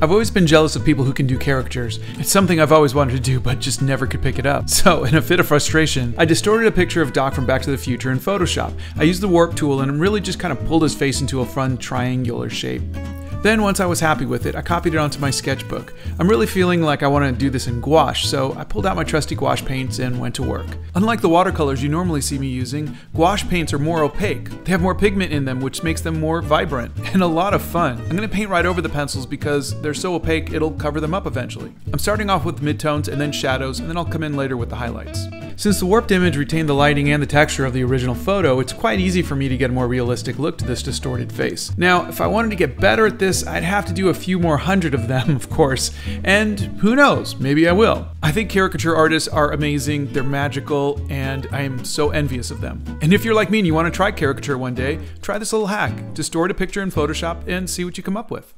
I've always been jealous of people who can do characters. It's something I've always wanted to do, but just never could pick it up. So, in a fit of frustration, I distorted a picture of Doc from Back to the Future in Photoshop. I used the warp tool and really just kind of pulled his face into a fun triangular shape. Then, once I was happy with it, I copied it onto my sketchbook. I'm really feeling like I want to do this in gouache, so I pulled out my trusty gouache paints and went to work. Unlike the watercolors you normally see me using, gouache paints are more opaque. They have more pigment in them, which makes them more vibrant and a lot of fun. I'm going to paint right over the pencils because they're so opaque it'll cover them up eventually. I'm starting off with midtones and then shadows, and then I'll come in later with the highlights. Since the warped image retained the lighting and the texture of the original photo, it's quite easy for me to get a more realistic look to this distorted face. Now, if I wanted to get better at this, I'd have to do a few more hundred of them, of course, and who knows, maybe I will. I think caricature artists are amazing, they're magical, and I am so envious of them. And if you're like me and you want to try caricature one day, try this little hack. Distort a picture in Photoshop and see what you come up with.